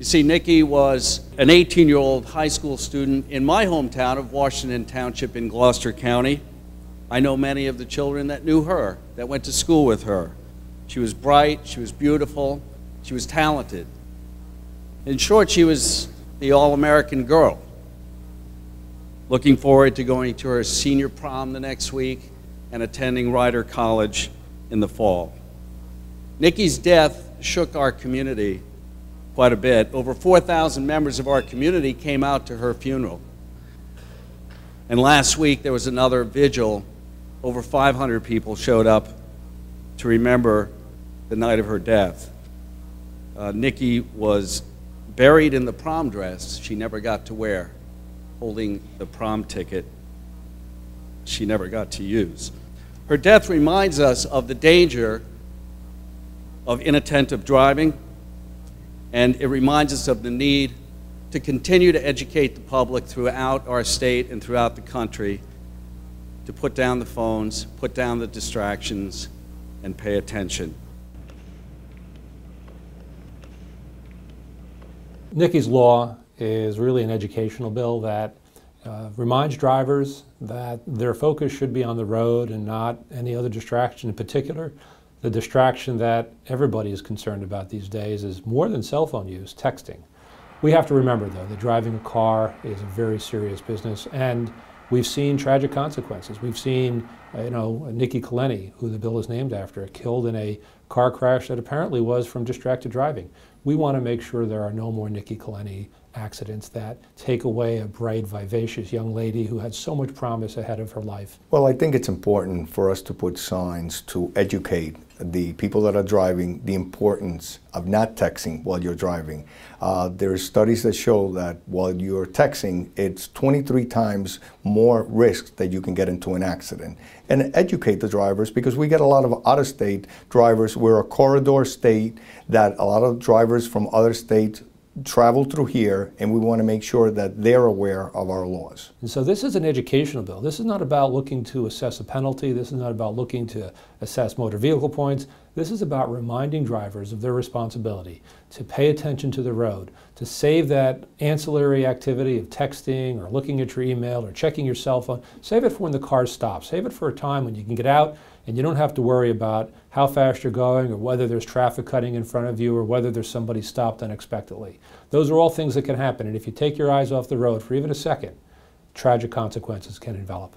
You see, Nikki was an 18-year-old high school student in my hometown of Washington Township in Gloucester County. I know many of the children that knew her, that went to school with her. She was bright, she was beautiful, she was talented. In short, she was the all-American girl. Looking forward to going to her senior prom the next week and attending Rider College in the fall. Nikki's death shook our community quite a bit. Over 4,000 members of our community came out to her funeral. And last week there was another vigil. Over 500 people showed up to remember the night of her death. Nikki was buried in the prom dress she never got to wear, holding the prom ticket she never got to use. Her death reminds us of the danger of inattentive driving, and it reminds us of the need to continue to educate the public throughout our state and throughout the country to put down the phones, put down the distractions, and pay attention. Nikki's Law is really an educational bill that reminds drivers that their focus should be on the road and not any other distraction. In particular, the distraction that everybody is concerned about these days is more than cell phone use, texting. We have to remember, though, that driving a car is a very serious business, and we've seen tragic consequences. We've seen, Nikki Kellenyi, who the bill is named after, killed in a car crash that apparently was from distracted driving. We want to make sure there are no more Nikki Kellenyi accidents that take away a bright, vivacious young lady who had so much promise ahead of her life. Well, I think it's important for us to put signs to educate the people that are driving the importance of not texting while you're driving. There are studies that show that while you're texting, it's 23 times more risk that you can get into an accident. And educate the drivers, because we get a lot of out-of-state drivers. We're a corridor state that a lot of drivers from other states travel through here, and we want to make sure that they're aware of our laws. And so this is an educational bill. This is not about looking to assess a penalty. This is not about looking to assess motor vehicle points. This is about reminding drivers of their responsibility to pay attention to the road, to save that ancillary activity of texting or looking at your email or checking your cell phone. Save it for when the car stops. Save it for a time when you can get out and you don't have to worry about how fast you're going or whether there's traffic cutting in front of you or whether there's somebody stopped unexpectedly. Those are all things that can happen, and if you take your eyes off the road for even a second, tragic consequences can envelop.